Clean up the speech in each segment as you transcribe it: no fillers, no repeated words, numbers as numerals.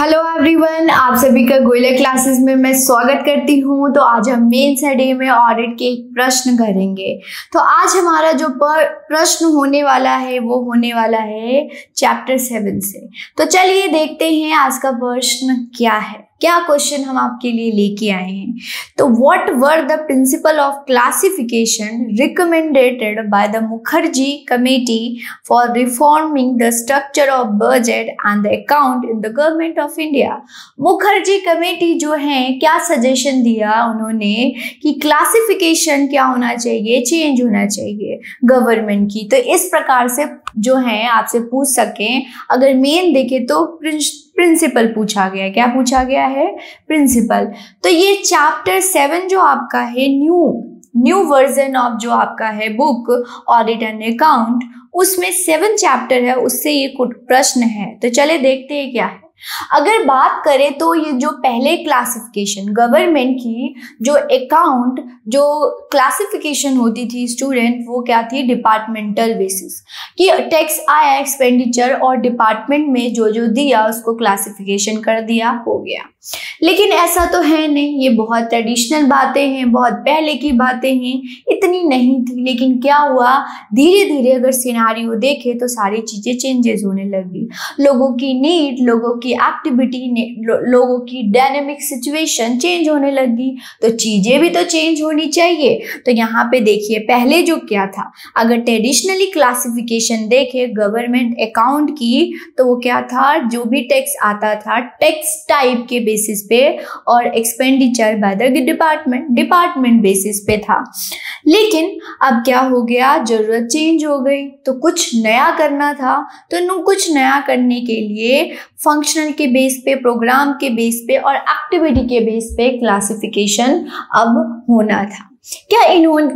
Hello everyone, आप सभी का गोयल क्लासेस में मैं स्वागत करती हूँ। तो आज हम मेंस हेडे में ऑडिट के एक प्रश्न करेंगे। तो आज हमारा जो प्रश्न होने वाला है वो होने वाला है चैप्टर 7 से। तो चलिए देखते हैं आज का प्रश्न क्या है, क्या क्वेश्चन हम आपके लिए लेके आए हैं। तो what were the principle of classification रिकमेंडेटेड by the Mukherjee committee for reforming the structure of budget and the account in the government of India. Mukherjee committee जो है क्या सजेशन दिया उन्होंने कि क्लासिफिकेशन क्या होना चाहिए, चेंज होना चाहिए गवर्नमेंट की। तो इस प्रकार से जो है आपसे पूछ सकें। अगर मेन देखें तो प्रिंसिपल पूछा गया, क्या पूछा गया है, प्रिंसिपल। तो ये चैप्टर 7 जो आपका है न्यू वर्जन ऑफ जो आपका है बुक ऑडिट एंड अकाउंट, उसमें 7 चैप्टर है, उससे ये कुछ प्रश्न है। तो चले देखते हैं क्या है। अगर बात करें तो ये जो पहले क्लासिफिकेशन गवर्नमेंट की जो अकाउंट जो क्लासिफिकेशन होती थी स्टूडेंट, वो क्या थी, डिपार्टमेंटल बेसिस कि टैक्स आया, एक्सपेंडिचर और डिपार्टमेंट में जो जो दिया उसको क्लासिफिकेशन कर दिया, हो गया। लेकिन ऐसा तो है नहीं, ये बहुत ट्रेडिशनल बातें हैं, बहुत पहले की बातें हैं, इतनी नहीं थी। लेकिन क्या हुआ, धीरे धीरे अगर सिनारियो देखे तो सारी चीजें चेंजेस होने लगी। लोगों की नीड, लोगों की एक्टिविटी, लोगों की डायनेमिक सिचुएशन चेंज होने लगी, तो चीजें भी तो चेंज होनी चाहिए। तो यहाँ पे देखिए पहले जो क्या था, अगर ट्रेडिशनली क्लासिफिकेशन देखे गवर्नमेंट अकाउंट की तो वो क्या था, जो भी टैक्स आता था टैक्स टाइप के बेसिस पे और expenditure by the department basis पे था। लेकिन अब क्या हो गया, जरूरत चेंज हो गई, तो कुछ नया करना था। तो कुछ नया करने के लिए फंक्शनल के बेस पे, प्रोग्राम के बेस पे और एक्टिविटी के बेस पे क्लासिफिकेशन अब होना था। क्या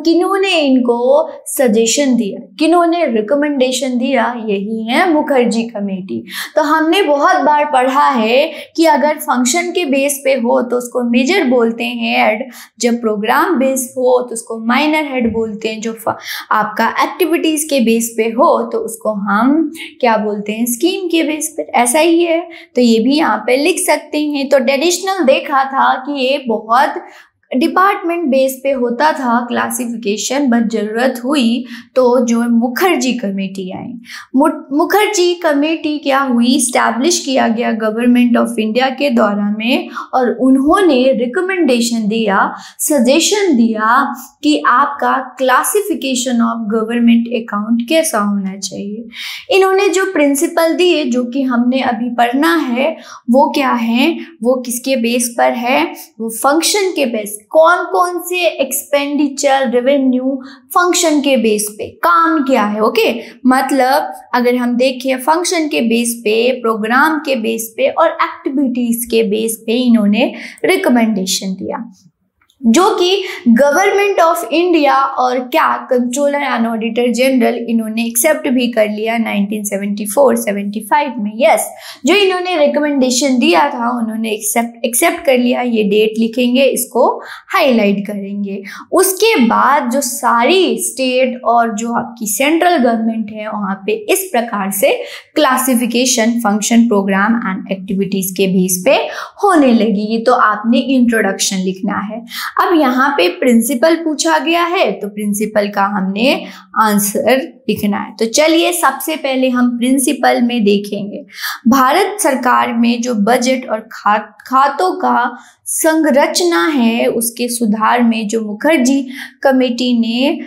किन्होंने इनको सजेशन दिया, किन्होंने रिकमेंडेशन दिया, यही है मुखर्जी कमेटी। तो हमने बहुत बार पढ़ा है कि अगर फंक्शन के बेस पे हो तो उसको मेजर बोलते हैं हेड, जब प्रोग्राम बेस हो तो उसको माइनर हेड बोलते हैं, जो आपका एक्टिविटीज के बेस पे हो तो उसको हम क्या बोलते हैं, स्कीम के बेस पे। ऐसा ही है, तो ये भी यहाँ पे लिख सकते हैं। तो ट्रेडिशनल देखा था कि ये बहुत डिपार्टमेंट बेस पे होता था क्लासिफिकेशन, बट जरूरत हुई तो जो मुखर्जी कमेटी आई। मुखर्जी कमेटी क्या हुई, स्टैब्लिश किया गया गवर्नमेंट ऑफ इंडिया के दौरान में, और उन्होंने रिकमेंडेशन दिया, सजेशन दिया कि आपका क्लासिफिकेशन ऑफ गवर्नमेंट अकाउंट कैसा होना चाहिए। इन्होंने जो प्रिंसिपल दिए जो कि हमने अभी पढ़ना है वो क्या है, वो किसके बेस पर है, वो फंक्शन के बेस, कौन कौन से एक्सपेंडिचर, रेवेन्यू, फंक्शन के बेस पे काम क्या है। ओके, मतलब अगर हम देखें फंक्शन के बेस पे, प्रोग्राम के बेस पे और एक्टिविटीज के बेस पे इन्होंने रिकमेंडेशन दिया, जो कि गवर्नमेंट ऑफ इंडिया और क्या कंट्रोलर एंड ऑडिटर जनरल इन्होंने एक्सेप्ट भी कर लिया 1974-75 में। यस, जो इन्होंने रिकमेंडेशन दिया था उन्होंने एक्सेप्ट कर लिया। ये डेट लिखेंगे, इसको हाईलाइट करेंगे। उसके बाद जो सारी स्टेट और जो आपकी सेंट्रल गवर्नमेंट है वहाँ पे इस प्रकार से classification function, programme and activities के बेस पे होने लगी। ये तो आपने इंट्रोडक्शन लिखना है। अब यहाँ पे प्रिंसिपल पूछा गया है तो प्रिंसिपल का हमने आंसर लिखना है। तो चलिए सबसे पहले हम प्रिंसिपल में देखेंगे। भारत सरकार में जो बजट और खातों का संरचना है उसके सुधार में जो मुखर्जी कमेटी ने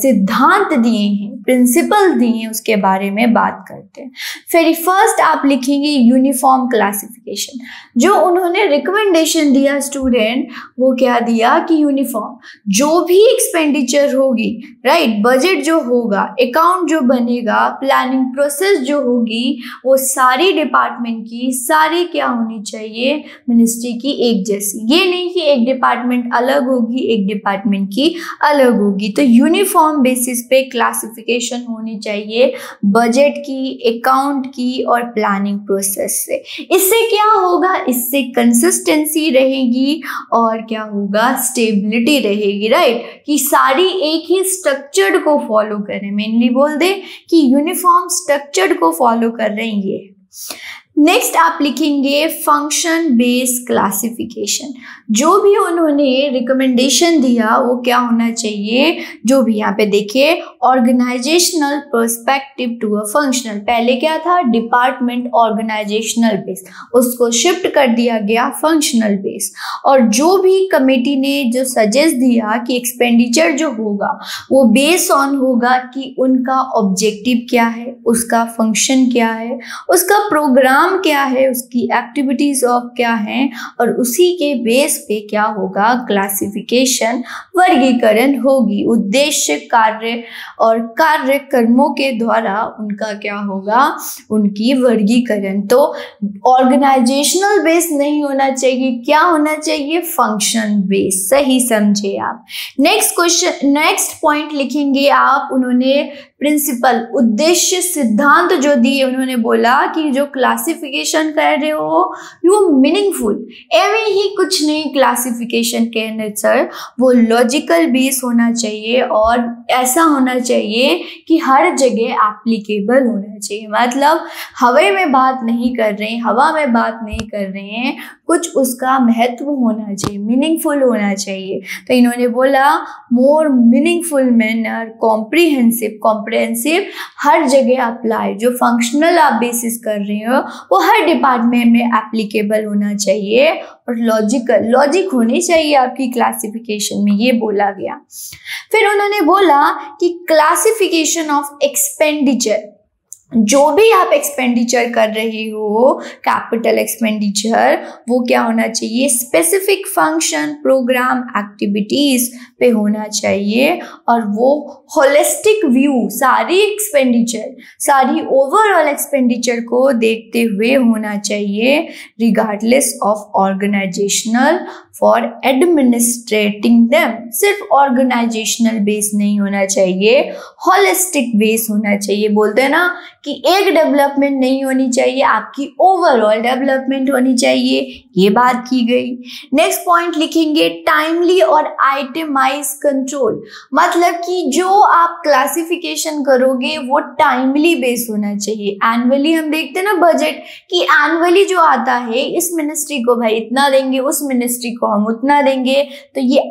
सिद्धांत दिए हैं, प्रिंसिपल दिए हैं, उसके बारे में बात करते हैं। फिर फर्स्ट आप लिखेंगे यूनिफॉर्म क्लासिफिकेशन। जो उन्होंने रिकमेंडेशन दिया स्टूडेंट, वो क्या दिया कि यूनिफॉर्म जो भी एक्सपेंडिचर होगी, राइट, बजट जो होगा, अकाउंट जो बनेगा, प्लानिंग प्रोसेस जो होगी, वो सारी डिपार्टमेंट की सारी क्या होनी चाहिए, मिनिस्ट्री की एक जैसी। ये नहीं कि एक डिपार्टमेंट अलग होगी, एक डिपार्टमेंट की अलग होगी। तो यूनिफॉर्म बेसिस पे क्लासिफिकेशन होनी चाहिए बजट की, अकाउंट की और प्लानिंग प्रोसेस से। इससे क्या होगा, इससे कंसिस्टेंसी रहेगी और क्या होगा, स्टेबिलिटी रहेगी, राइट, कि सारी एक ही स्ट्रक्चर को फॉलो करें। मेनली बोल दे कि यूनिफॉर्म स्ट्रक्चर को फॉलो कर रहे हैं। नेक्स्ट आप लिखेंगे फंक्शन बेस्ड क्लासिफिकेशन। जो भी उन्होंने रिकमेंडेशन दिया वो क्या होना चाहिए, जो भी यहाँ पे देखिए organisational perspective to a functional. पहले क्या था डिपार्टमेंट ऑर्गेनाइजेशनल बेस, उसको शिफ्ट कर दिया गया फंक्शनल बेस। और जो भी कमेटी ने जो सजेस्ट दिया कि एक्सपेंडिचर जो होगा वो बेस ऑन होगा कि उनका ऑब्जेक्टिव क्या है, उसका फंक्शन क्या है, उसका प्रोग्राम क्या है, उसकी एक्टिविटीज ऑफ क्या है, और उसी के बेस पे क्या होगा क्लासिफिकेशन, वर्गीकरण होगी। उद्देश्य, कार्य और कार्य कर्मों के द्वारा उनका क्या होगा, उनकी वर्गीकरण। तो ऑर्गेनाइजेशनल बेस नहीं होना चाहिए, क्या होना चाहिए फंक्शन बेस, सही समझे आप। नेक्स्ट क्वेश्चन, नेक्स्ट पॉइंट लिखेंगे आप, उन्होंने प्रिंसिपल उद्देश्य सिद्धांत जो दिए उन्होंने बोला कि जो क्लासिफिकेशन कर रहे हो वो मीनिंगफुल, एवं ही कुछ नहीं क्लासिफिकेशन के अंदर वो लॉजिकल बेस होना चाहिए और ऐसा होना चाहिए कि हर जगह एप्लीकेबल होना चाहिए। मतलब हवा में बात नहीं कर रहे हैं, कुछ उसका महत्व होना चाहिए, मीनिंगफुल होना चाहिए। तो इन्होंने बोला मोर मीनिंगफुल मैनर, कॉम्प्रिहेंसिव हर जगह अप्लाई, जो फंक्शनल आप बेसिस कर रहे हो वो हर डिपार्टमेंट में एप्लीकेबल होना चाहिए और लॉजिकल, लॉजिक होनी चाहिए आपकी क्लासिफिकेशन में, ये बोला गया। फिर उन्होंने बोला कि क्लासिफिकेशन ऑफ एक्सपेंडिचर, जो भी आप एक्सपेंडिचर कर रहे हो कैपिटल एक्सपेंडिचर, वो क्या होना चाहिए स्पेसिफिक फंक्शन, प्रोग्राम, एक्टिविटीज पे होना चाहिए और वो होलिस्टिक व्यू, सारी एक्सपेंडिचर, सारी ओवरऑल एक्सपेंडिचर को देखते हुए होना चाहिए, regardless of organisational for administrating them. सिर्फ ऑर्गेनाइजेशनल बेस नहीं होना चाहिए, होलिस्टिक बेस होना चाहिए। बोलते हैं ना कि एक डेवलपमेंट नहीं होनी चाहिए, आपकी ओवरऑल डेवलपमेंट होनी चाहिए, ये बात की गई। नेक्स्ट पॉइंट लिखेंगे टाइमली और आइटमाइज कंट्रोल, मतलब कि जो आप क्लासिफिकेशन करोगे वो टाइमली बेस होना चाहिए। एनुअली हम देखते हैं ना बजट कि एनुअली जो आता है इस मिनिस्ट्री को भाई इतना देंगे, उस मिनिस्ट्री को हम उतना देंगे, तो ये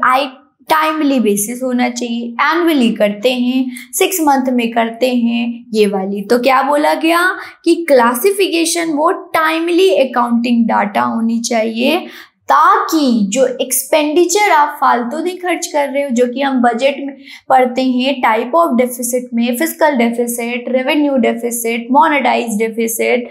टाइमली बेसिस होना चाहिए। एनुअली करते हैं, 6 मंथ में करते हैं, ये वाली। तो क्या बोला गया कि क्लासिफिकेशन वो टाइमली अकाउंटिंग डाटा होनी चाहिए, ताकि जो एक्सपेंडिचर आप फालतू नहीं खर्च कर रहे हो, जो कि हम बजट में पढ़ते हैं टाइप ऑफ डेफिसिट में, fiscal deficit, revenue deficit, monetise deficit,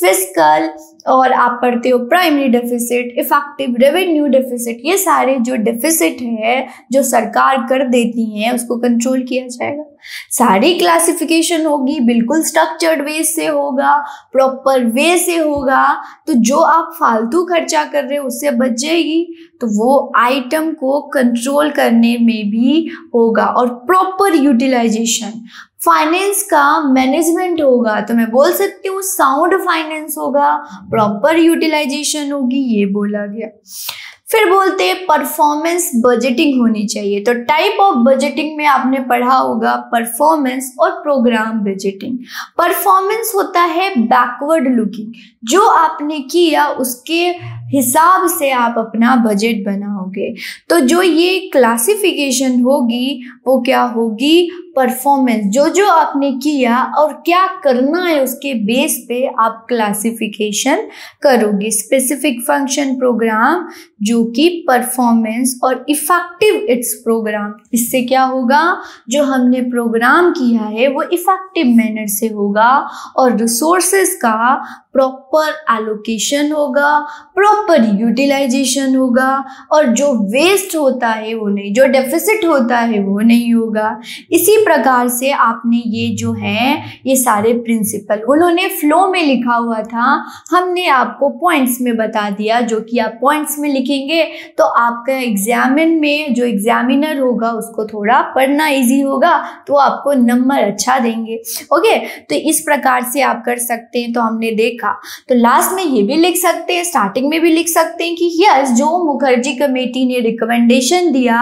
fiscal, और आप पढ़ते हो primary deficit, effective revenue deficit, ये सारे जो डेफिसिट है जो सरकार कर देती है उसको कंट्रोल किया जाएगा। सारी क्लासिफिकेशन होगी बिल्कुल स्ट्रक्चर्ड वे से होगा, प्रॉपर वे से होगा, तो जो आप फालतू खर्चा कर रहे हो उससे बच जाएगी। तो वो आइटम को कंट्रोल करने में भी होगा और प्रॉपर यूटिलाइजेशन, फाइनेंस का मैनेजमेंट होगा, तो मैं बोल सकती हूँ साउंड फाइनेंस होगा, प्रॉपर यूटिलाइजेशन होगी, ये बोला गया। फिर बोलते हैं परफॉर्मेंस बजटिंग होनी चाहिए, तो टाइप ऑफ बजटिंग में आपने पढ़ा होगा परफॉर्मेंस और प्रोग्राम बजटिंग। परफॉर्मेंस होता है बैकवर्ड लुकिंग, जो आपने किया उसके हिसाब से आप अपना बजट बनाओगे। तो जो ये क्लासिफिकेशन होगी वो क्या होगी परफॉर्मेंस, जो आपने किया और क्या करना है उसके बेस पे आप क्लासिफिकेशन करोगे, स्पेसिफिक फंक्शन, प्रोग्राम, जो कि परफॉर्मेंस और इफेक्टिव इट्स प्रोग्राम। इससे क्या होगा जो हमने प्रोग्राम किया है वो इफेक्टिव मैनर से होगा और रिसोर्सेज का प्रॉपर एलोकेशन होगा, प्रॉपर यूटिलाइजेशन होगा और जो वेस्ट होता है वो नहीं, जो डेफिसिट होता है वो नहीं होगा। इसी प्रकार से आपने ये जो है ये सारे प्रिंसिपल उन्होंने फ्लो में लिखा हुआ था, हमने आपको पॉइंट्स में बता दिया, जो कि आप पॉइंट्स में लिखेंगे तो आपका एग्जामिन में जो एग्जामिनर होगा उसको थोड़ा पढ़ना इजी होगा, तो आपको नंबर अच्छा देंगे। ओके, तो इस प्रकार से आप कर सकते हैं। तो हमने देखा, तो लास्ट में ये भी लिख सकते हैं, स्टार्टिंग में भी लिख सकते हैं कि यस, जो मुखर्जी कमेटी ने रिकमेंडेशन दिया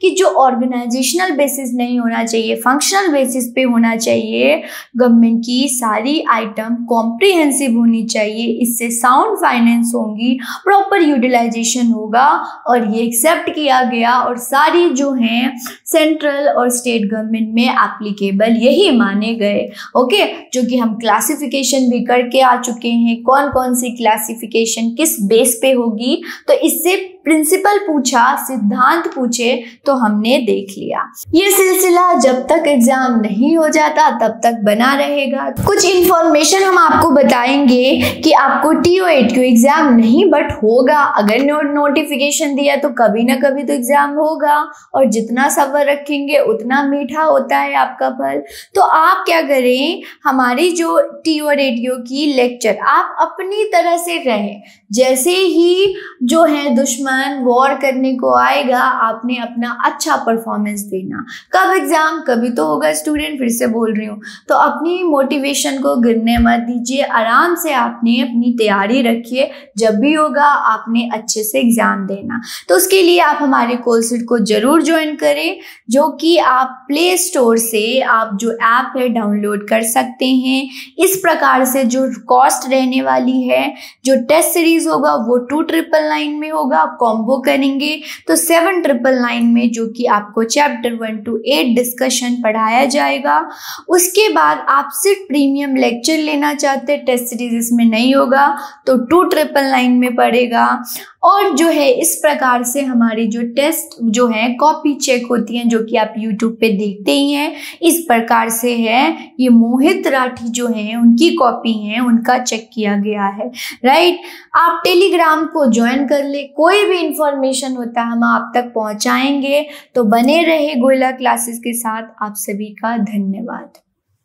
कि जो ऑर्गेनाइजेशनल बेसिस नहीं होना चाहिए, फंक्शनल बेसिस पे होना चाहिए, गवर्नमेंट की सारी आइटम कॉम्प्रिहेंसिव होनी चाहिए, इससे साउंड फाइनेंस होंगी, प्रॉपर यूटिलाइजेशन होगा, और ये एक्सेप्ट किया गया और सारी जो हैं सेंट्रल और स्टेट गवर्नमेंट में एप्लीकेबल यही माने गए। ओके, जो कि हम क्लासिफिकेशन भी करके आ चुके हैं, कौन कौन सी क्लासिफिकेशन किस बेस पे होगी, तो इससे प्रिंसिपल पूछा, सिद्धांत पूछे, तो हमने देख लिया। ये सिलसिला जब तक एग्जाम नहीं हो जाता तब तक बना रहेगा। कुछ इंफॉर्मेशन हम आपको बताएंगे कि आपको TO-8 क्यों एग्जाम नहीं बट होगा, अगर नोटिफिकेशन दिया तो कभी ना कभी तो एग्जाम होगा, और जितना सब्र रखेंगे उतना मीठा होता है आपका फल। तो आप क्या करें, हमारी जो TO रेडियो की लेक्चर आप अपनी तरह से रहें, जैसे ही जो है दुश्मन वॉर करने को आएगा आपने अपना अच्छा परफॉर्मेंस देना। कब एग्जाम, कभी तो होगा स्टूडेंट, फिर से बोल रही हूँ, तो अपनी मोटिवेशन को गिरने मत दीजिए, आराम से आपने अपनी तैयारी रखिए, जब भी होगा आपने अच्छे से एग्जाम देना। तो उसके लिए आप हमारे कोर्सेज को जरूर ज्वाइन करें, जो कि आप प्ले स्टोर से आप जो ऐप है डाउनलोड कर सकते हैं। इस प्रकार से जो कॉस्ट रहने वाली है, जो टेस्ट सीरीज होगा वो 2999 में होगा, कॉम्बो करेंगे तो 7999 में, जो कि आपको चैप्टर 1 to 8 डिस्कशन पढ़ाया जाएगा। उसके बाद आप सिर्फ प्रीमियम लेक्चर लेना चाहते हैं, टेस्ट सीरीज इसमें नहीं होगा तो 2999 में पड़ेगा। और जो है इस प्रकार से हमारी जो टेस्ट जो है कॉपी चेक होती हैं, जो कि आप YouTube पे देखते ही हैं, इस प्रकार से है, ये मोहित राठी जो हैं उनकी कॉपी है, उनका चेक किया गया है, राइट। आप टेलीग्राम को ज्वाइन कर ले, कोई भी इंफॉर्मेशन होता है हम आप तक पहुंचाएंगे। तो बने रहे गोयला क्लासेस के साथ। आप सभी का धन्यवाद।